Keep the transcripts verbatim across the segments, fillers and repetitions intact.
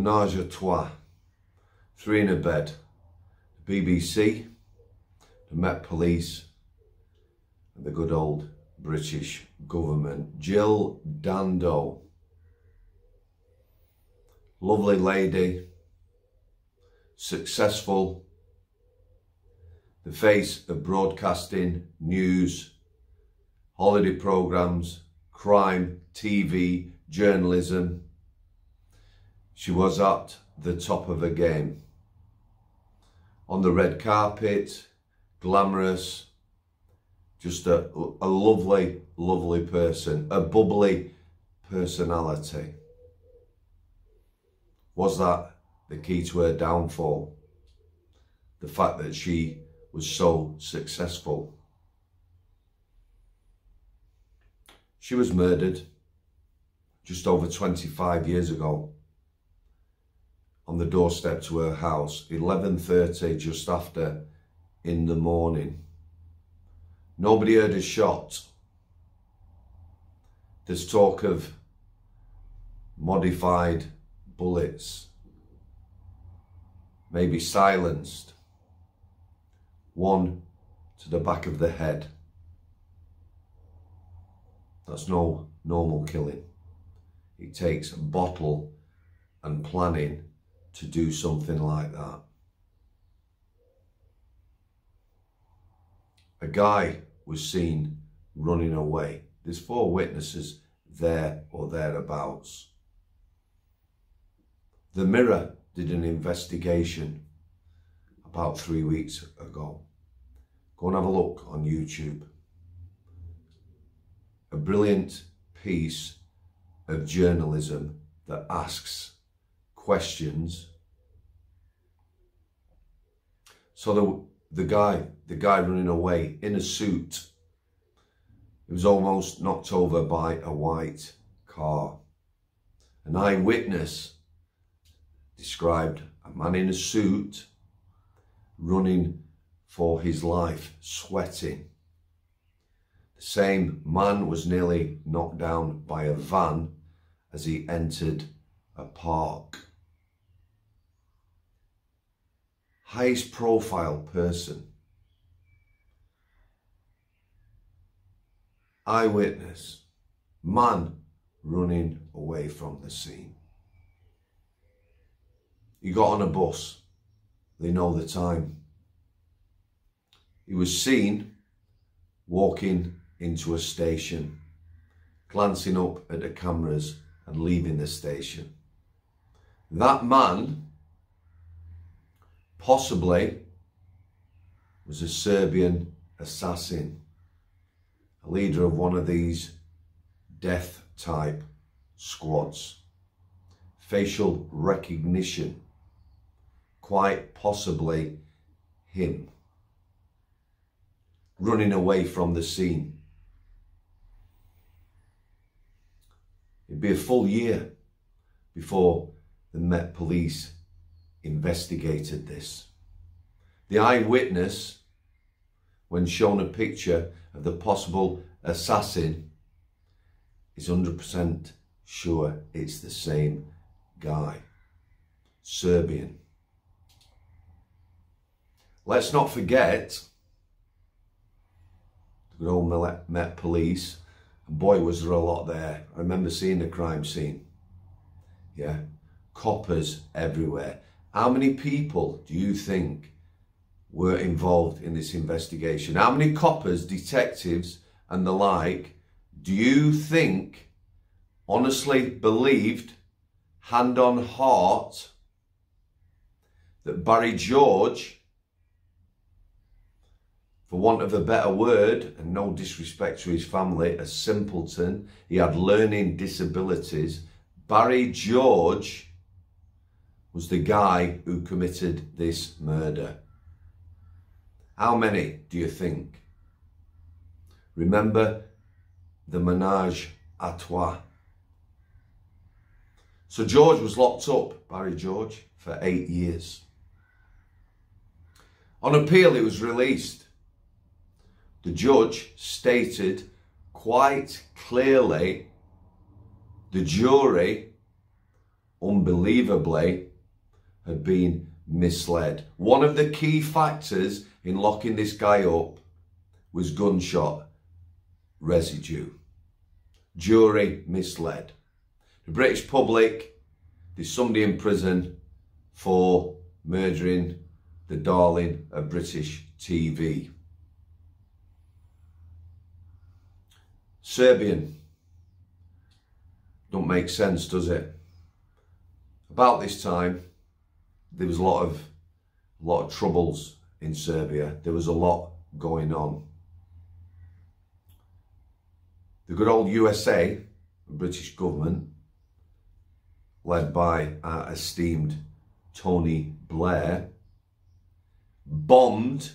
Menage a Trois, three in a bed, the B B C, the Met Police, and the good old British government. Jill Dando, lovely lady, successful, the face of broadcasting, news, holiday programmes, crime, T V, journalism. She was at the top of her game. On the red carpet, glamorous, just a, a lovely, lovely person, a bubbly personality. Was that the key to her downfall? The fact that she was so successful. She was murdered just over twenty-five years ago on the doorstep to her house, eleven thirty, just after in the morning. Nobody heard a shot. There's talk of modified bullets, maybe silenced, one to the back of the head. That's no normal killing. It takes a bottle and planning to do something like that. A guy was seen running away. There's four witnesses there or thereabouts. The Mirror did an investigation about three weeks ago. Go and have a look on YouTube. A brilliant piece of journalism that asks questions. So the the guy, the guy running away in a suit, he was almost knocked over by a white car. An eyewitness described a man in a suit running for his life, sweating. The same man was nearly knocked down by a van as he entered a park. Highest profile person. Eyewitness. Man running away from the scene. He got on a bus. They know the time. He was seen walking into a station, glancing up at the cameras and leaving the station. That man possibly was a Serbian assassin, a leader of one of these death type squads. Facial recognition, quite possibly him, running away from the scene. It'd be a full year before the Met Police investigated this. The eyewitness, when shown a picture of the possible assassin, is one hundred percent sure it's the same guy, Serbian. Let's not forget the good old Met Police. And boy, was there a lot there. I remember seeing the crime scene. Yeah, coppers everywhere. How many people do you think were involved in this investigation? How many coppers, detectives and the like do you think honestly believed, hand on heart, that Barry George, for want of a better word, and no disrespect to his family, a simpleton, he had learning disabilities, Barry George was the guy who committed this murder? How many do you think? Remember the Menage à Trois. So George was locked up, Barry George, for eight years. On appeal, he was released. The judge stated quite clearly the jury unbelievably, had been misled. One of the key factors in locking this guy up was gunshot residue. Jury misled. The British public, there's somebody in prison for murdering the darling of British T V. Serbian. Don't make sense, does it? About this time, there was a lot of, a lot of troubles in Serbia. There was a lot going on. The good old U S A, the British government, led by our esteemed Tony Blair, bombed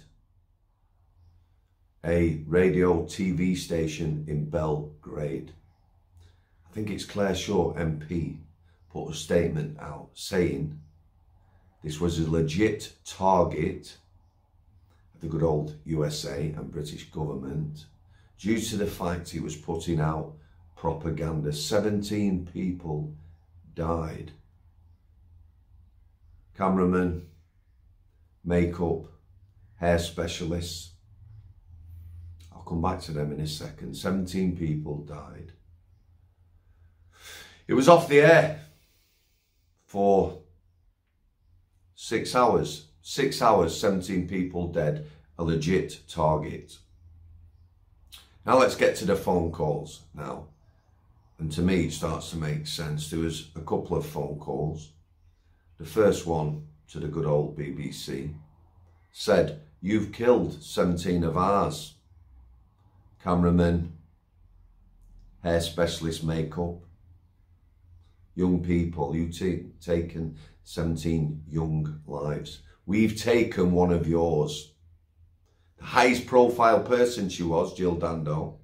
a radio T V station in Belgrade. I think it's Claire Short, M P, put a statement out saying this was a legit target of the good old U S A and British government due to the fact he was putting out propaganda. seventeen people died. Cameraman, makeup, hair specialists. I'll come back to them in a second. seventeen people died. It was off the air for six hours. Six hours, seventeen people dead, a legit target. Now let's get to the phone calls now. And to me, it starts to make sense. There was a couple of phone calls. The first one to the good old B B C said, "You've killed seventeen of ours." Cameraman, hair specialist, makeup. Young people, you've taken seventeen young lives. We've taken one of yours. The highest profile person she was, Jill Dando,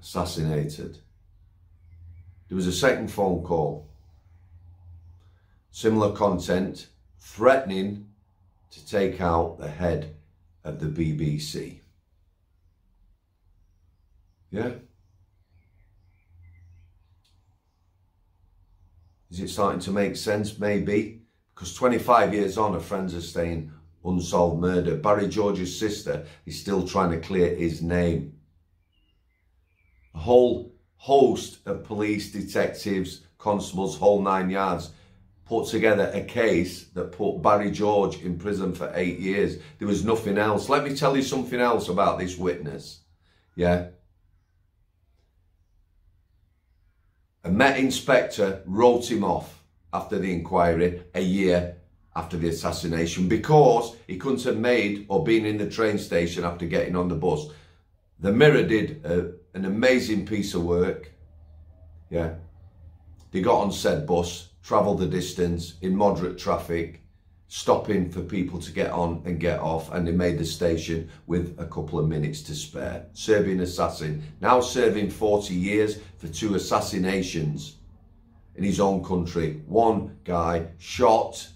assassinated. There was a second phone call. Similar content, threatening to take out the head of the B B C. Yeah? Is it starting to make sense? Maybe. Because twenty-five years on, her friends are staying unsolved murder. Barry George's sister is still trying to clear his name. A whole host of police, detectives, constables, whole nine yards, put together a case that put Barry George in prison for eight years. There was nothing else. Let me tell you something else about this witness. Yeah? A Met inspector wrote him off after the inquiry a year after the assassination because he couldn't have made or been in the train station after getting on the bus. The Mirror did a, an amazing piece of work. Yeah. They got on said bus, travelled the distance in moderate traffic, stopping for people to get on and get off, and they made the station with a couple of minutes to spare. Serbian assassin, now serving forty years for two assassinations in his own country. One guy shot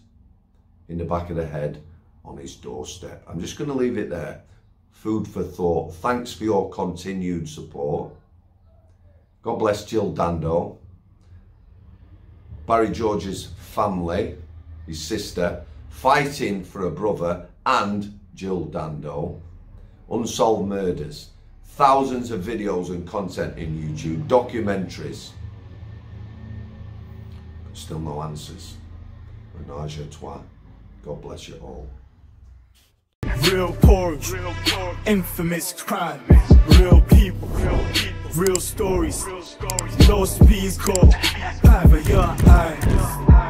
in the back of the head on his doorstep. I'm just going to leave it there. Food for thought. Thanks for your continued support. God bless Jill Dando, Barry George's family, his sister, fighting for a brother, and Jill Dando. Unsolved murders, thousands of videos and content in YouTube, documentaries, but still no answers. Menage a trois. God bless you all. Real porgs, real porgs, infamous crime, real people, real people, real stories, real stories. Lost peace called, have your eyes.